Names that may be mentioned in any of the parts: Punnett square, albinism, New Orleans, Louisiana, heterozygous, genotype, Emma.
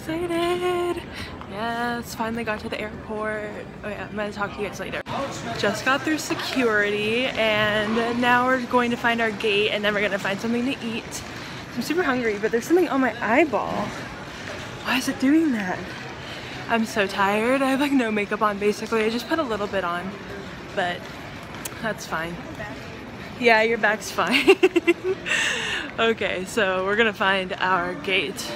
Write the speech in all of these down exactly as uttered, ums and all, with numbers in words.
excited. Yes, finally got to the airport. Oh yeah, I'm gonna talk to you guys later. Just got through security and now we're going to find our gate and then we're gonna find something to eat. I'm super hungry, but there's something on my eyeball. Why is it doing that? I'm so tired. I have like no makeup on basically. I just put a little bit on, but that's fine. Yeah, your back's fine. Okay, so we're gonna find our gate.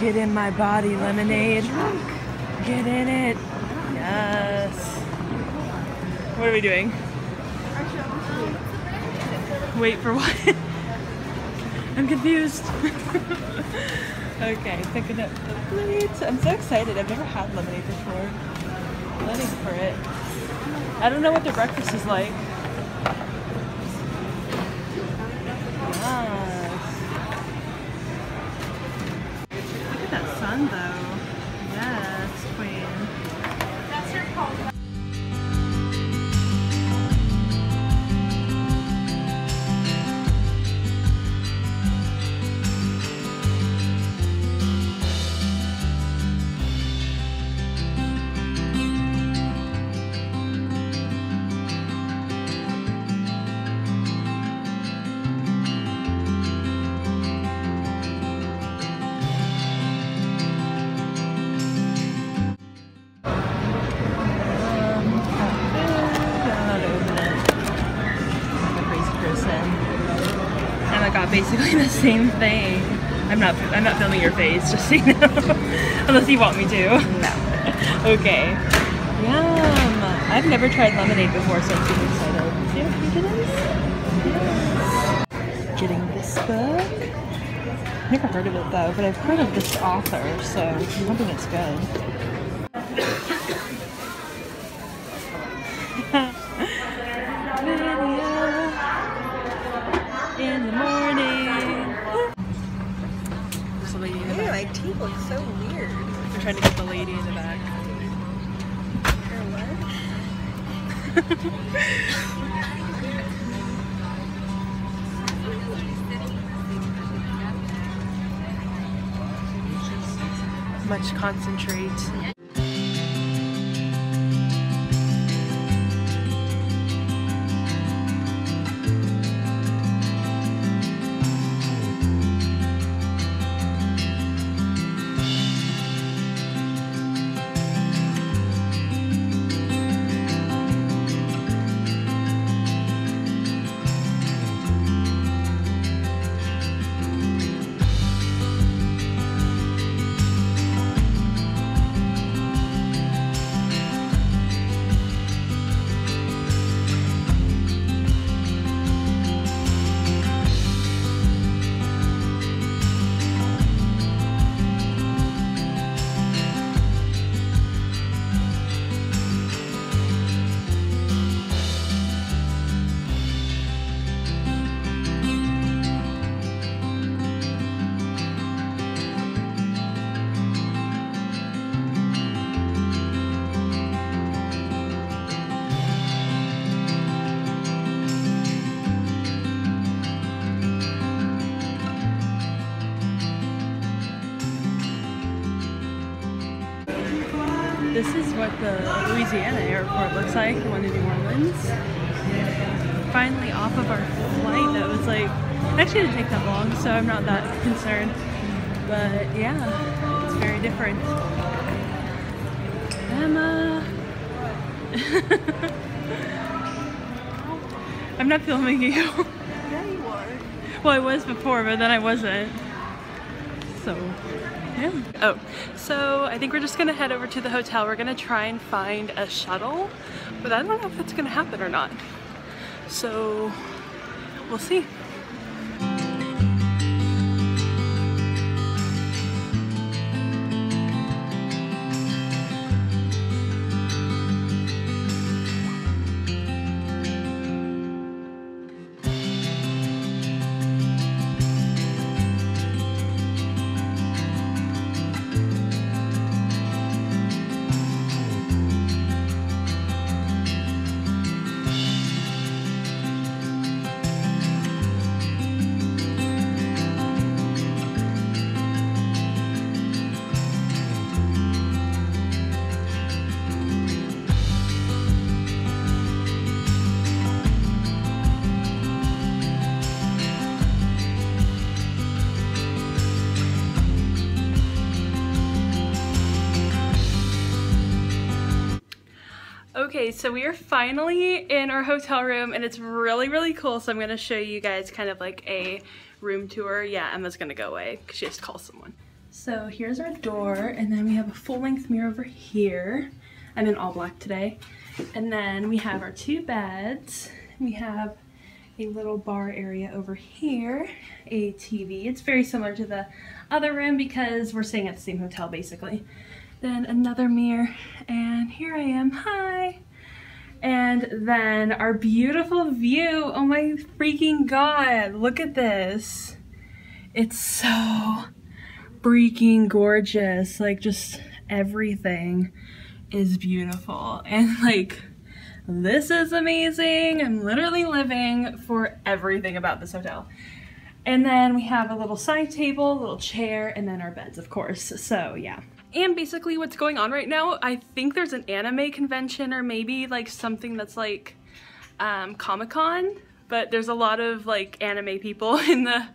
Get in my body, lemonade. Get in it. Yes. What are we doing? Wait for what? I'm confused. Okay, picking up the plates. I'm so excited. I've never had lemonade before. I'm waiting for it. I don't know what their breakfast is like. Yes. Look at that sun though. Yes, queen. That's her call. Basically the same thing. I'm not I'm not filming your face, just so you know. Unless you want me to. No. Okay. Yum. I've never tried lemonade before, so I'm super excited. See how pink it is? Yes. Getting this book. I've never heard of it though, but I've heard of this author, so I'm hoping it's good. My teeth look so weird. We're trying to get the lady in the back. Or what? Much concentrate. This is what the Louisiana airport looks like, the one in New Orleans. Finally off of our flight that was like, actually it didn't take that long, so I'm not that concerned. But yeah, it's very different. Emma! I'm not filming you. Yeah, you are. Well, I was before, but then I wasn't. So. Yeah. Oh, so I think we're just gonna head over to the hotel. We're gonna try and find a shuttle, but I don't know if that's gonna happen or not. So we'll see. Okay, so we are finally in our hotel room and it's really, really cool. So I'm gonna show you guys kind of like a room tour. Yeah, Emma's gonna go away because she has to call someone. So here's our door, and then we have a full-length mirror over here. I'm in all black today. And then we have our two beds. We have a little bar area over here, a T V. It's very similar to the other room because we're staying at the same hotel basically. Then another mirror, and here I am, hi! And then our beautiful view, oh my freaking god, look at this. It's so freaking gorgeous, like just everything is beautiful, and like this is amazing. I'm literally living for everything about this hotel. And then we have a little side table, little chair, and then our beds, of course, so yeah. And basically what's going on right now, I think there's an anime convention or maybe like something that's like um, Comic-Con, but there's a lot of like anime people in the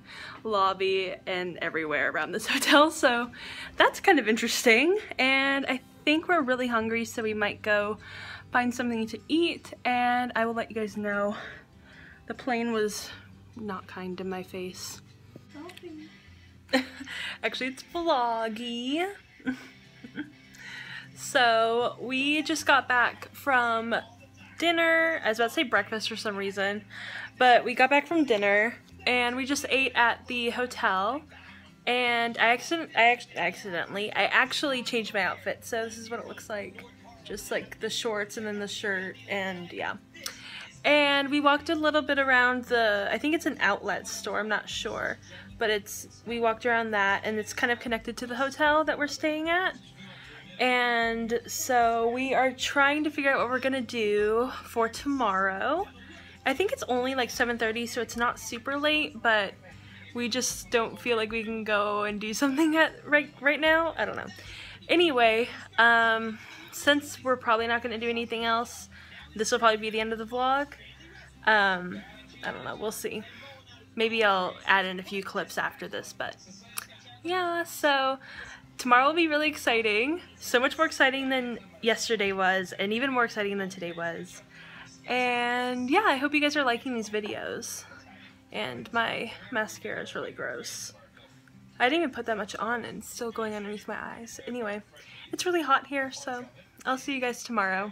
lobby and everywhere around this hotel, so that's kind of interesting. And I think we're really hungry, so we might go find something to eat, and I will let you guys know. The plane was not kind to my face. Actually, it's vloggy. So we just got back from dinner. I was about to say breakfast for some reason, but we got back from dinner and we just ate at the hotel. And I accident I ac accidentally I actually changed my outfit, so this is what it looks like. Just like the shorts and then the shirt, and yeah. And we walked a little bit around the, I think it's an outlet store, I'm not sure. But it's, we walked around that, and it's kind of connected to the hotel that we're staying at. And so we are trying to figure out what we're gonna do for tomorrow. I think it's only like seven thirty, so it's not super late, but we just don't feel like we can go and do something at right, right now. I don't know. Anyway, um, since we're probably not going to do anything else, this will probably be the end of the vlog. Um, I don't know, we'll see. Maybe I'll add in a few clips after this, but yeah, so tomorrow will be really exciting. So much more exciting than yesterday was, and even more exciting than today was. And yeah, I hope you guys are liking these videos. And my mascara is really gross. I didn't even put that much on and it's still going underneath my eyes. Anyway, it's really hot here, so I'll see you guys tomorrow.